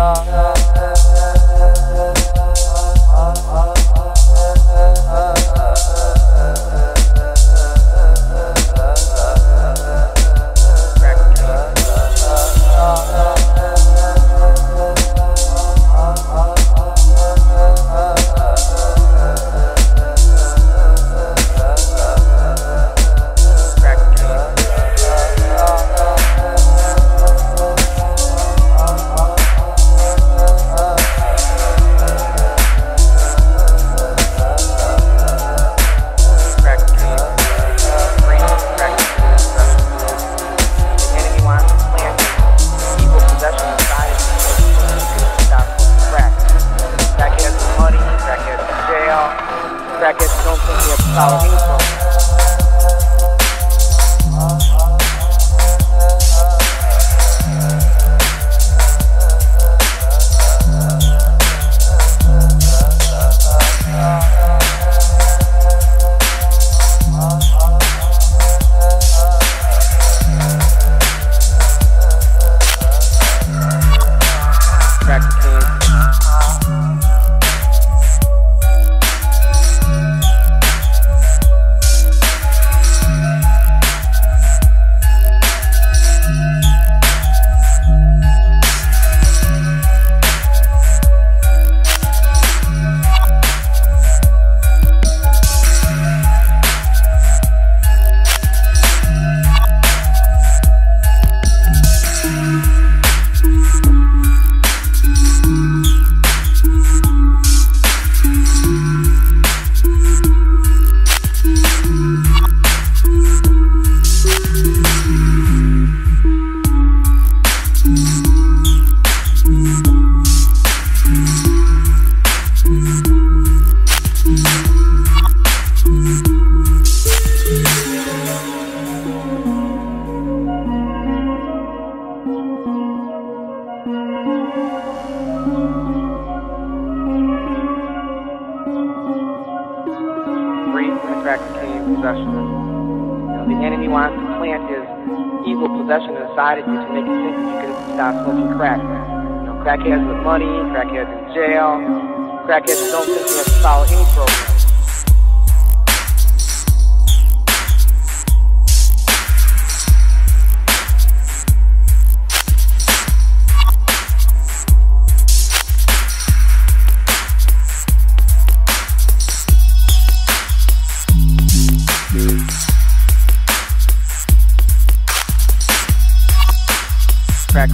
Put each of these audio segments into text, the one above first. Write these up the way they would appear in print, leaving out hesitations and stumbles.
Crackheads don't think they have power anymore. Crack became possession. The enemy wants to plant his evil possession inside of you to make you think that you can stop smoking crack. Crackheads with money, crackheads in jail, crackheads don't think they have to follow any program. Crack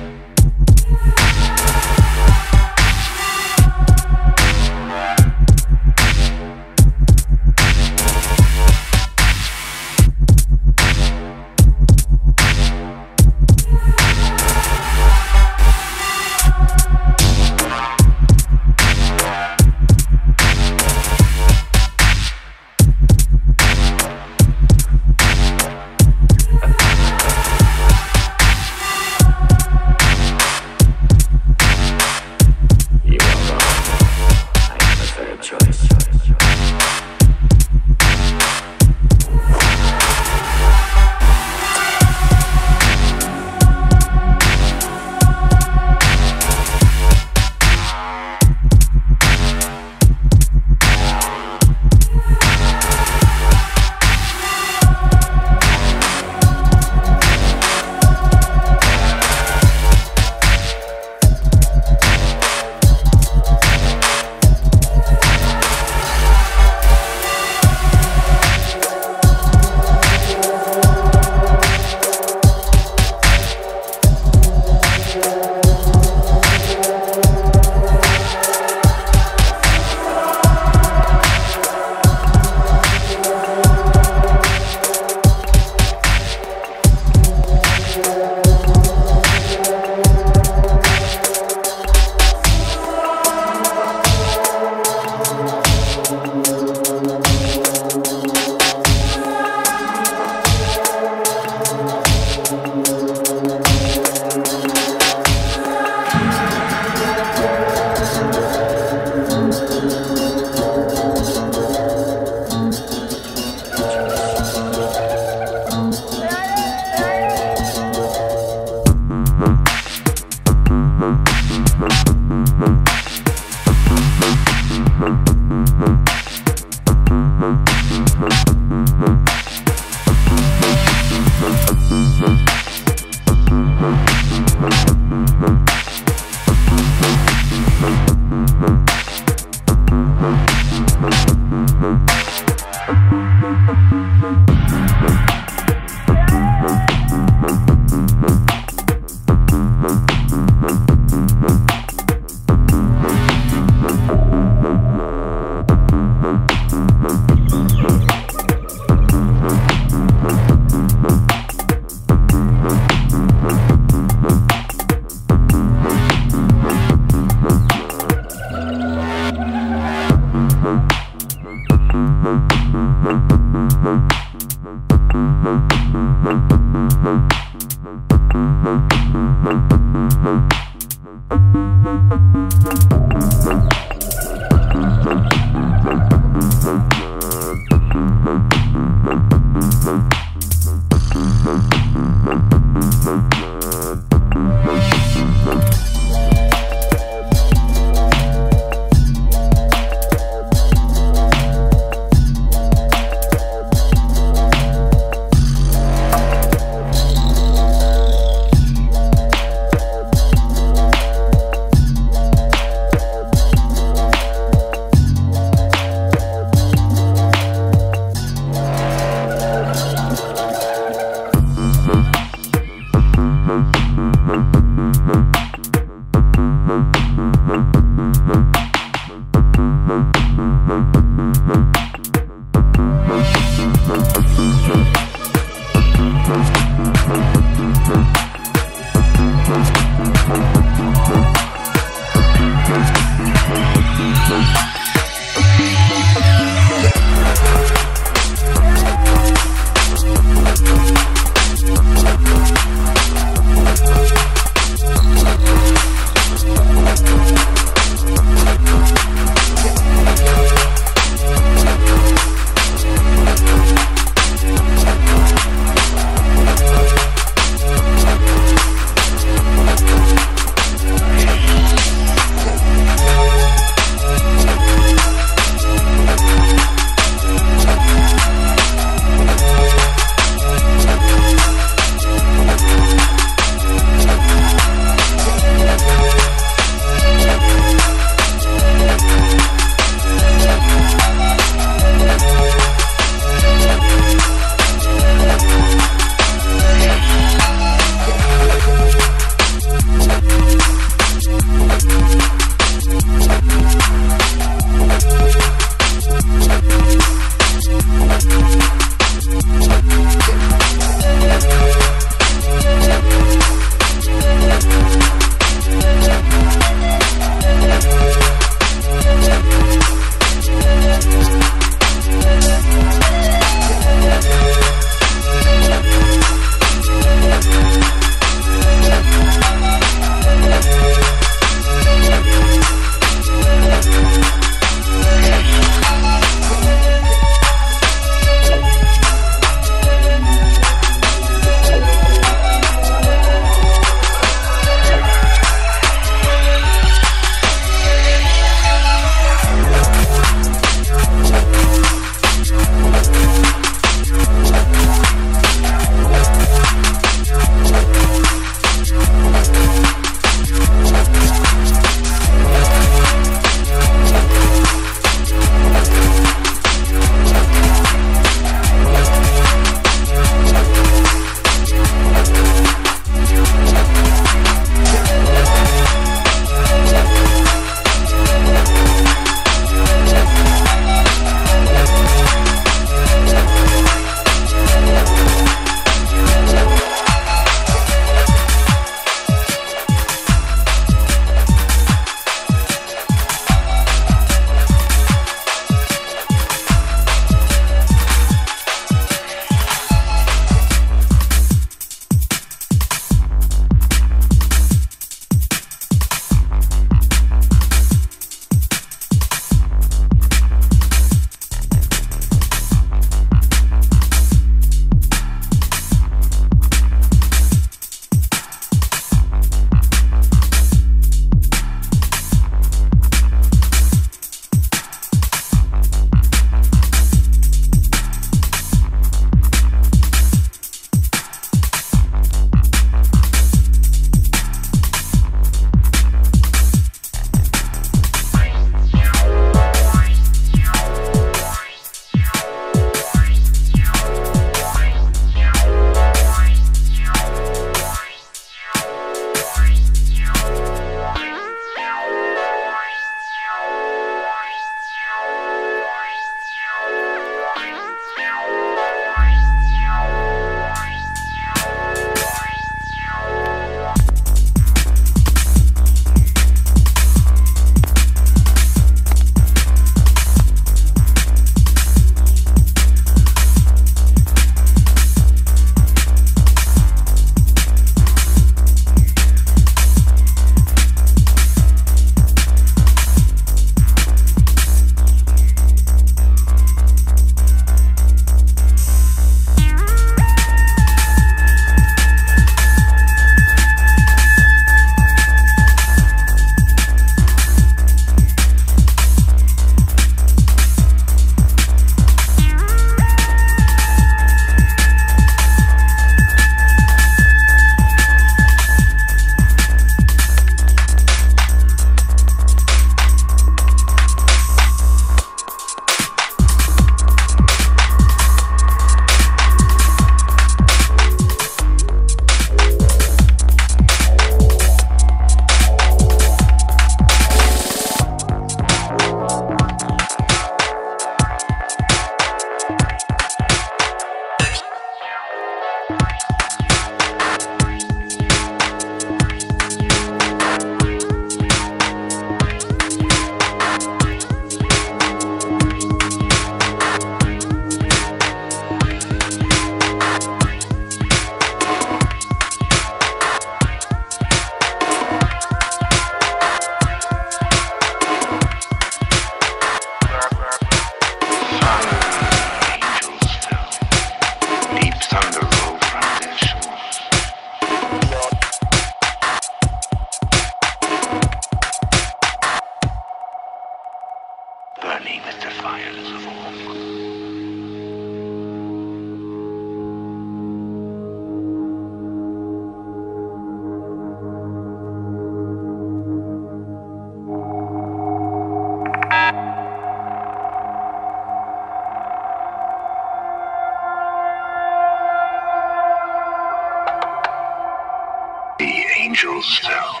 angels now.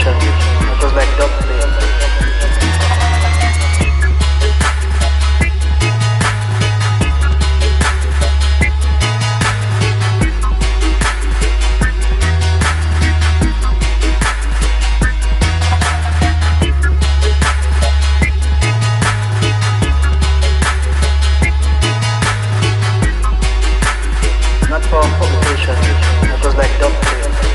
It was like dog.